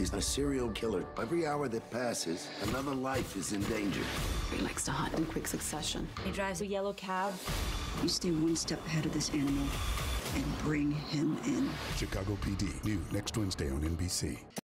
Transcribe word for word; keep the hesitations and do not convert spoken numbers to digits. He's a serial killer. Every hour that passes, another life is in danger. He likes to hunt in quick succession. He drives a yellow cab. You stay one step ahead of this animal and bring him in. Chicago P D, new next Wednesday on N B C.